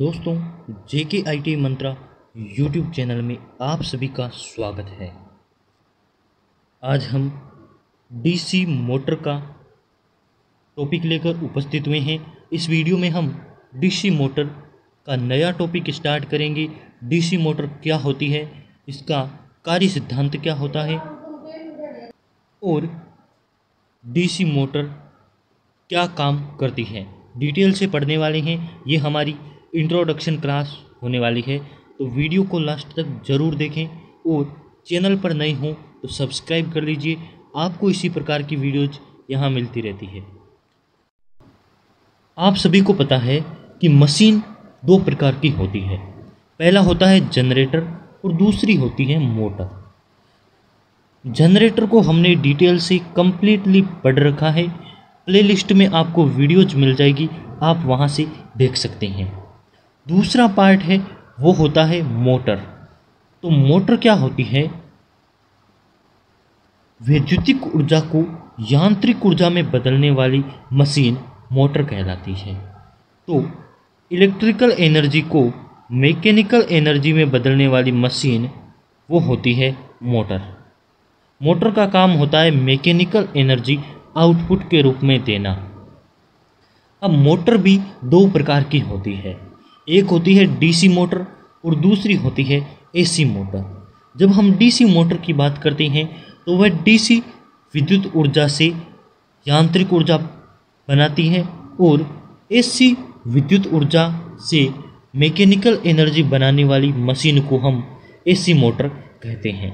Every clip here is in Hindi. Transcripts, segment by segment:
दोस्तों जेके आईटी मंत्रा यूट्यूब चैनल में आप सभी का स्वागत है। आज हम डीसी मोटर का टॉपिक लेकर उपस्थित हुए हैं। इस वीडियो में हम डीसी मोटर का नया टॉपिक स्टार्ट करेंगे। डीसी मोटर क्या होती है, इसका कार्य सिद्धांत क्या होता है और डीसी मोटर क्या काम करती है, डिटेल से पढ़ने वाले हैं। ये हमारी इंट्रोडक्शन क्लास होने वाली है, तो वीडियो को लास्ट तक ज़रूर देखें और चैनल पर नए हों तो सब्सक्राइब कर लीजिए। आपको इसी प्रकार की वीडियोज यहाँ मिलती रहती है। आप सभी को पता है कि मशीन दो प्रकार की होती है, पहला होता है जनरेटर और दूसरी होती है मोटर। जनरेटर को हमने डिटेल से कम्प्लीटली पढ़ रखा है, प्लेलिस्ट में आपको वीडियोज मिल जाएगी, आप वहाँ से देख सकते हैं। दूसरा पार्ट है वो होता है मोटर। तो मोटर क्या होती है, वैद्युतिक ऊर्जा को यांत्रिक ऊर्जा में बदलने वाली मशीन मोटर कहलाती है। तो इलेक्ट्रिकल एनर्जी को मैकेनिकल एनर्जी में बदलने वाली मशीन वो होती है मोटर। मोटर का काम होता है मैकेनिकल एनर्जी आउटपुट के रूप में देना। अब मोटर भी दो प्रकार की होती है, एक होती है डीसी मोटर और दूसरी होती है एसी मोटर। जब हम डीसी मोटर की बात करते हैं तो वह डीसी विद्युत ऊर्जा से यांत्रिक ऊर्जा बनाती है और एसी विद्युत ऊर्जा से मैकेनिकल एनर्जी बनाने वाली मशीन को हम एसी मोटर कहते हैं।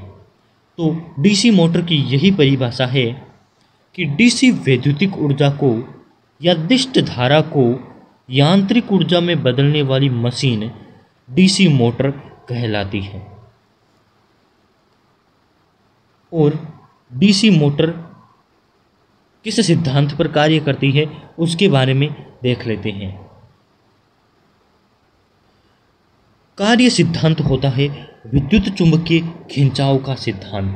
तो डीसी मोटर की यही परिभाषा है कि डीसी वैद्युतिक ऊर्जा को या दिष्ट धारा को यांत्रिक ऊर्जा में बदलने वाली मशीन डीसी मोटर कहलाती है। और डीसी मोटर किस सिद्धांत पर कार्य करती है उसके बारे में देख लेते हैं। कार्य सिद्धांत होता है विद्युत चुंबकीय खिंचाव का सिद्धांत।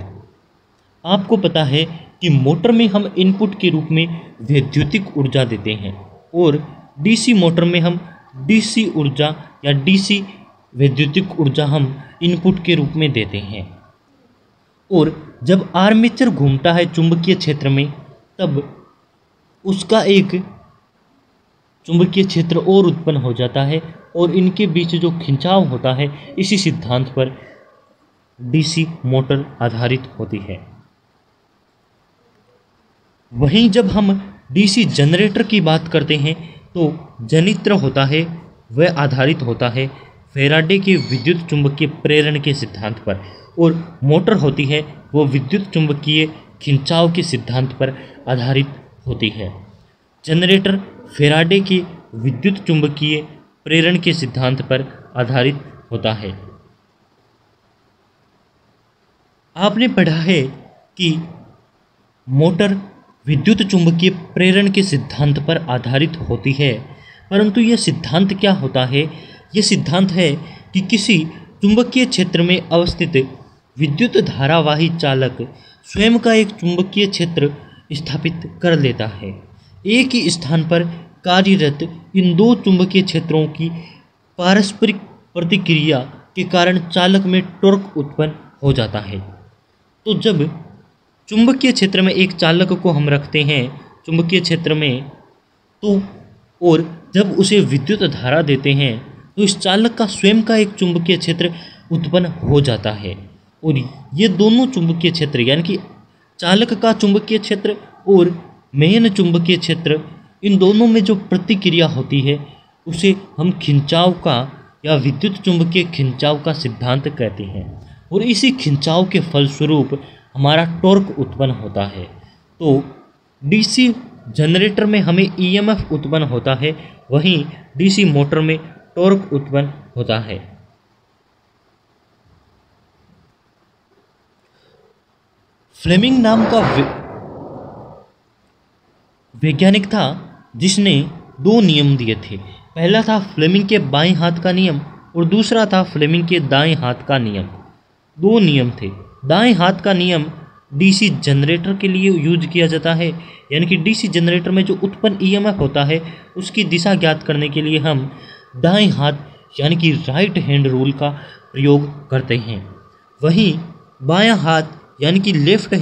आपको पता है कि मोटर में हम इनपुट के रूप में वैद्युतिक ऊर्जा देते हैं और डीसी मोटर में हम डीसी ऊर्जा या डीसी वैद्युतिक ऊर्जा हम इनपुट के रूप में देते हैं। और जब आर्मेचर घूमता है चुंबकीय क्षेत्र में, तब उसका एक चुंबकीय क्षेत्र और उत्पन्न हो जाता है और इनके बीच जो खिंचाव होता है, इसी सिद्धांत पर डीसी मोटर आधारित होती है। वहीं जब हम डीसी जनरेटर की बात करते हैं तो जनित्र होता है, वह आधारित होता है फेराडे के विद्युत चुंबकीय प्रेरण के सिद्धांत पर और मोटर होती है वो विद्युत चुंबकीय खिंचाव के सिद्धांत पर आधारित होती है। जनरेटर फेराडे के विद्युत चुंबकीय प्रेरण के सिद्धांत पर आधारित होता है। आपने पढ़ा है कि मोटर विद्युत चुंबकीय प्रेरण के सिद्धांत पर आधारित होती है, परंतु यह सिद्धांत क्या होता है? यह सिद्धांत है कि किसी चुंबकीय क्षेत्र में अवस्थित विद्युत धारावाही चालक स्वयं का एक चुंबकीय क्षेत्र स्थापित कर लेता है। एक ही स्थान पर कार्यरत इन दो चुंबकीय क्षेत्रों की पारस्परिक प्रतिक्रिया के कारण चालक में टॉर्क उत्पन्न हो जाता है। तो जब चुंबकीय क्षेत्र में एक चालक को हम रखते हैं चुंबकीय क्षेत्र में, तो और जब उसे विद्युत धारा देते हैं तो इस चालक का स्वयं का एक चुंबकीय क्षेत्र उत्पन्न हो जाता है। और ये दोनों चुंबकीय क्षेत्र यानी कि चालक का चुंबकीय क्षेत्र और मेन चुंबकीय क्षेत्र, इन दोनों में जो प्रतिक्रिया होती है उसे हम खिंचाव का या विद्युत चुंबकीय खिंचाव का सिद्धांत कहते हैं। और इसी खिंचाव के फलस्वरूप हमारा टॉर्क उत्पन्न होता है। तो डीसी जनरेटर में हमें ईएमएफ उत्पन्न होता है, वहीं डीसी मोटर में टॉर्क उत्पन्न होता है। फ्लेमिंग नाम का वैज्ञानिक था जिसने दो नियम दिए थे। पहला था फ्लेमिंग के बाएं हाथ का नियम और दूसरा था फ्लेमिंग के दाएं हाथ का नियम। दो नियम थे। दाएं हाथ का नियम डीसी जनरेटर के लिए यूज किया जाता है, यानी कि डीसी जनरेटर में जो उत्पन्न ईएमएफ होता है उसकी दिशा ज्ञात करने के लिए हम दाएं हाथ यानी कि राइट हैंड रूल का प्रयोग करते हैं। वहीं बायां हाथ यानी कि लेफ़्ट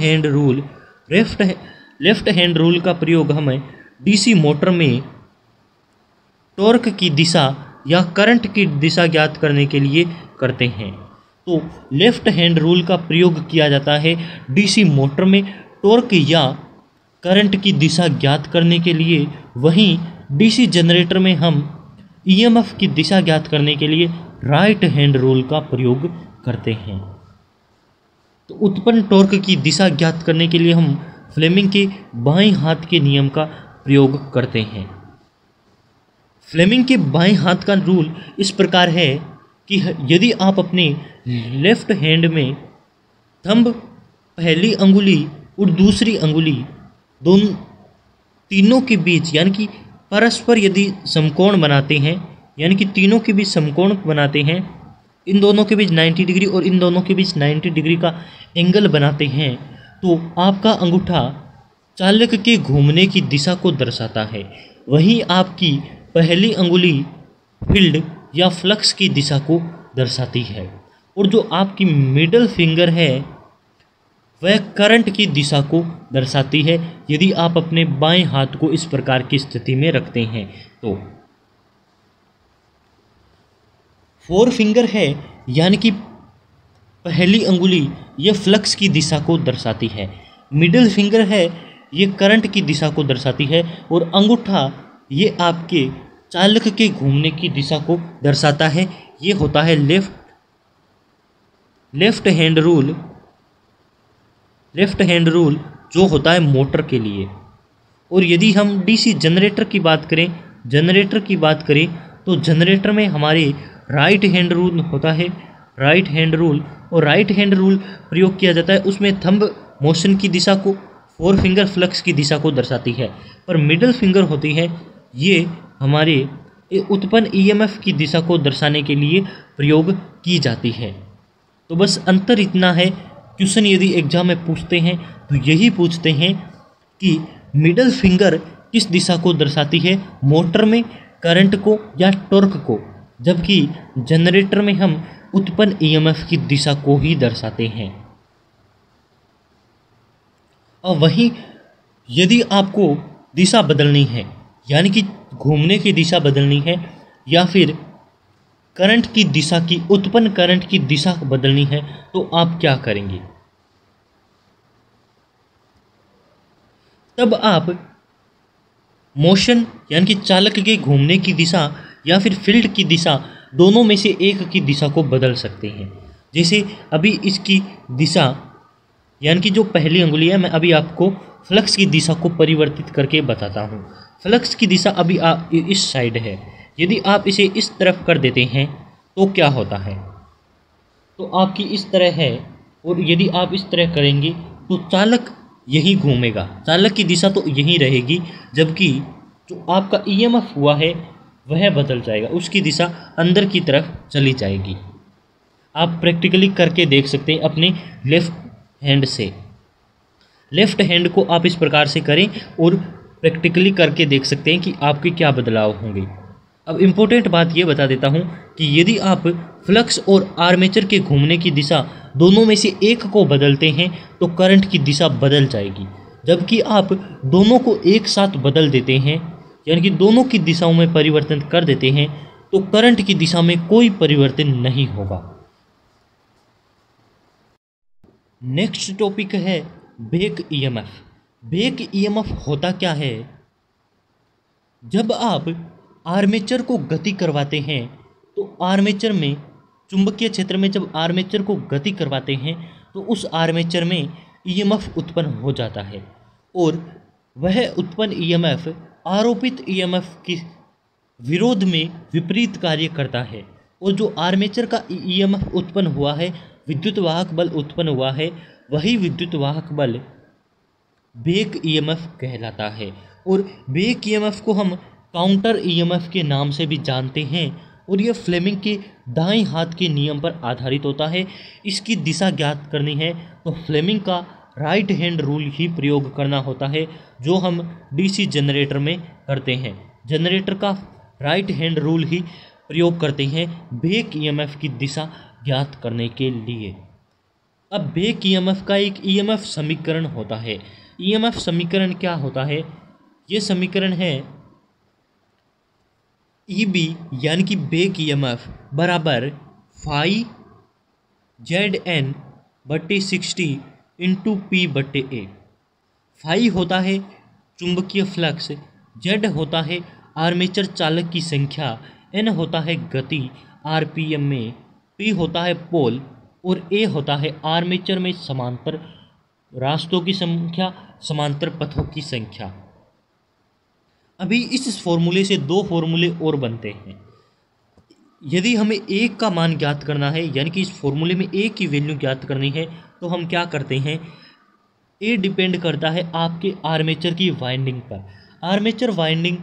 हैंड रूल का प्रयोग हमें डीसी मोटर में टॉर्क की दिशा या करंट की दिशा ज्ञात करने के लिए करते हैं। तो लेफ़्ट हैंड रूल का प्रयोग किया जाता है डीसी मोटर में टॉर्क या करंट की दिशा ज्ञात करने के लिए। वहीं डीसी जनरेटर में हम ईएमएफ की दिशा ज्ञात करने के लिए राइट हैंड रूल का प्रयोग करते हैं। तो उत्पन्न टॉर्क की दिशा ज्ञात करने के लिए हम फ्लेमिंग के बाएं हाथ के नियम का प्रयोग करते हैं। फ्लेमिंग के बाएं हाथ का रूल इस प्रकार है कि यदि आप अपने लेफ्ट हैंड में थंब पहली अंगुली और दूसरी अंगुली दोनों तीनों के बीच यानी कि परस्पर यदि समकोण बनाते हैं, यानी कि तीनों के बीच समकोण बनाते हैं, इन दोनों के बीच 90 डिग्री और इन दोनों के बीच 90 डिग्री का एंगल बनाते हैं, तो आपका अंगूठा चालक के घूमने की दिशा को दर्शाता है। वहीं आपकी पहली अंगुली फील्ड या फ्लक्स की दिशा को दर्शाती है और जो आपकी मिडल फिंगर है वह करंट की दिशा को दर्शाती है यदि आप अपने बाएं हाथ को इस प्रकार की स्थिति में रखते हैं। तो फोर फिंगर है यानी कि पहली अंगुली, यह फ्लक्स की दिशा को दर्शाती है। मिडिल फिंगर है, ये करंट की दिशा को दर्शाती है और अंगूठा ये आपके चालक के घूमने की दिशा को दर्शाता है। ये होता है लेफ़्ट हैंड रूल जो होता है मोटर के लिए। और यदि हम डीसी जनरेटर की बात करें तो जनरेटर में हमारे राइट हैंड रूल होता है, राइट हैंड रूल प्रयोग किया जाता है। उसमें थंब मोशन की दिशा को, फोर फिंगर फ्लक्स की दिशा को दर्शाती है, पर मिडिल फिंगर होती है ये हमारे उत्पन्न ईएमएफ की दिशा को दर्शाने के लिए प्रयोग की जाती है। तो बस अंतर इतना है, क्वेश्चन यदि एग्जाम में पूछते हैं तो यही पूछते हैं कि मिडिल फिंगर किस दिशा को दर्शाती है मोटर में, करंट को या टॉर्क को, जबकि जनरेटर में हम उत्पन्न ईएमएफ की दिशा को ही दर्शाते हैं। और वहीं यदि आपको दिशा बदलनी है यानी कि घूमने की दिशा बदलनी है या फिर करंट की दिशा की, उत्पन्न करंट की दिशा बदलनी है, तो आप क्या करेंगे? तब आप मोशन यानी कि चालक के घूमने की दिशा या फिर फील्ड की दिशा, दोनों में से एक की दिशा को बदल सकते हैं। जैसे अभी इसकी दिशा यानी कि जो पहली अंगुली है, मैं अभी आपको फ्लक्स की दिशा को परिवर्तित करके बताता हूँ। फ्लक्स की दिशा अभी इस साइड है, यदि आप इसे इस तरफ कर देते हैं तो क्या होता है? तो आपकी इस तरह है और यदि आप इस तरह करेंगे तो चालक यहीं घूमेगा, चालक की दिशा तो यहीं रहेगी, जबकि जो आपका ईएमएफ हुआ है वह बदल जाएगा, उसकी दिशा अंदर की तरफ चली जाएगी। आप प्रैक्टिकली करके देख सकते हैं अपने लेफ्ट हैंड से। लेफ्ट हैंड को आप इस प्रकार से करें और प्रैक्टिकली करके देख सकते हैं कि आपके क्या बदलाव होंगे। अब इम्पोर्टेंट बात ये बता देता हूँ कि यदि आप फ्लक्स और आर्मेचर के घूमने की दिशा दोनों में से एक को बदलते हैं तो करंट की दिशा बदल जाएगी, जबकि आप दोनों को एक साथ बदल देते हैं यानी कि दोनों की दिशाओं में परिवर्तन कर देते हैं तो करंट की दिशा में कोई परिवर्तन नहीं होगा। नेक्स्ट टॉपिक है बैक ईएमएफ। बैक ईएमएफ होता क्या है? जब आप आर्मेचर को गति करवाते हैं तो आर्मेचर में, चुंबकीय क्षेत्र में जब आर्मेचर को गति करवाते हैं तो उस आर्मेचर में ईएमएफ उत्पन्न हो जाता है और वह उत्पन्न ईएमएफ आरोपित ईएमएफ के विरोध में विपरीत कार्य करता है और जो आर्मेचर का ईएमएफ उत्पन्न हुआ है, विद्युत वाहक बल उत्पन्न हुआ है, वही विद्युत वाहक बल बैक ईएमएफ कहलाता है। और बैक ईएमएफ को हम काउंटर ईएमएफ के नाम से भी जानते हैं और यह फ्लेमिंग के दाएं हाथ के नियम पर आधारित होता है। इसकी दिशा ज्ञात करनी है तो फ्लेमिंग का राइट हैंड रूल ही प्रयोग करना होता है, जो हम डीसी जनरेटर में करते हैं। जनरेटर का राइट हैंड रूल ही प्रयोग करते हैं बैक ईएमएफ की दिशा ज्ञात करने के लिए। अब बैक ईएमएफ का एक ईएमएफ समीकरण होता है। ईएमएफ समीकरण क्या होता है? ये समीकरण है ईबी यानी कि बैक ईएमएफ बराबर फाई ZN बटे 60 इंटू पी बटे ए। फाई होता है चुंबकीय फ्लक्स, जेड होता है आर्मेचर चालक की संख्या, एन होता है गति आरपीएम में, पी होता है पोल और ए होता है आर्मेचर में समांतर रास्तों की संख्या, समांतर पथों की संख्या। अभी इस फॉर्मूले से दो फॉर्मूले और बनते हैं। यदि हमें एक का मान ज्ञात करना है यानी कि इस फॉर्मूले में एक की वैल्यू ज्ञात करनी है तो हम क्या करते हैं, ए डिपेंड करता है आपके आर्मेचर की वाइंडिंग पर। आर्मेचर वाइंडिंग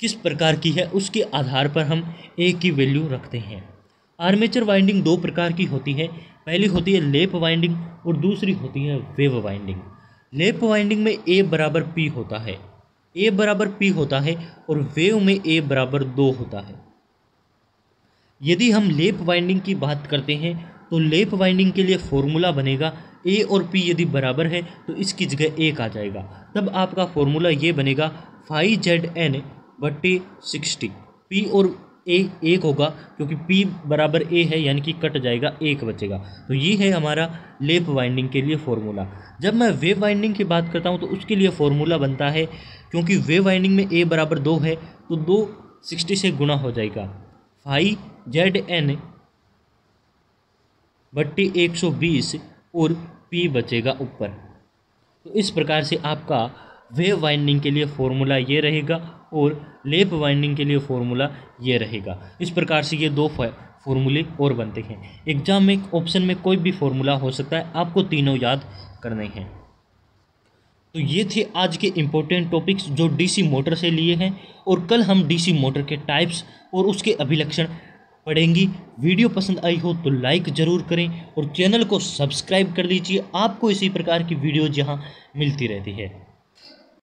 किस प्रकार की है उसके आधार पर हम ए की वैल्यू रखते हैं। आर्मेचर वाइंडिंग दो प्रकार की होती है, पहली होती है लेप वाइंडिंग और दूसरी होती है वेव वाइंडिंग। लेप वाइंडिंग में ए बराबर पी होता है, ए बराबर पी होता है और वेव में ए बराबर 2 होता है। यदि हम लेप वाइंडिंग की बात करते हैं तो लेप वाइंडिंग के लिए फॉर्मूला बनेगा ए और पी यदि बराबर है तो इसकी जगह 1 आ जाएगा, तब आपका फॉर्मूला ये बनेगा फाई ZN बटे 60। पी और ए 1 होगा क्योंकि पी बराबर ए है यानी कि कट जाएगा, 1 बचेगा। तो ये है हमारा लेप वाइंडिंग के लिए फॉर्मूला। जब मैं वेव वाइंडिंग की बात करता हूँ तो उसके लिए फॉर्मूला बनता है, क्योंकि वेव वाइंडिंग में ए बराबर 2 है तो 2 60 से गुणा हो जाएगा, फाई ZN बट्टी 120 और पी बचेगा ऊपर। तो इस प्रकार से आपका वेव वाइंडिंग के लिए फॉर्मूला ये रहेगा और लेप वाइंडिंग के लिए फॉर्मूला ये रहेगा। इस प्रकार से ये दो फॉर्मूले और बनते हैं। एग्जाम में ऑप्शन में कोई भी फॉर्मूला हो सकता है, आपको तीनों याद करने हैं। तो ये थे आज के इम्पोर्टेंट टॉपिक्स जो डीसी मोटर से लिए हैं, और कल हम डीसी मोटर के टाइप्स और उसके अभिलक्षण पढ़ेंगी। वीडियो पसंद आई हो तो लाइक ज़रूर करें और चैनल को सब्सक्राइब कर लीजिए। आपको इसी प्रकार की वीडियो जहां मिलती रहती है।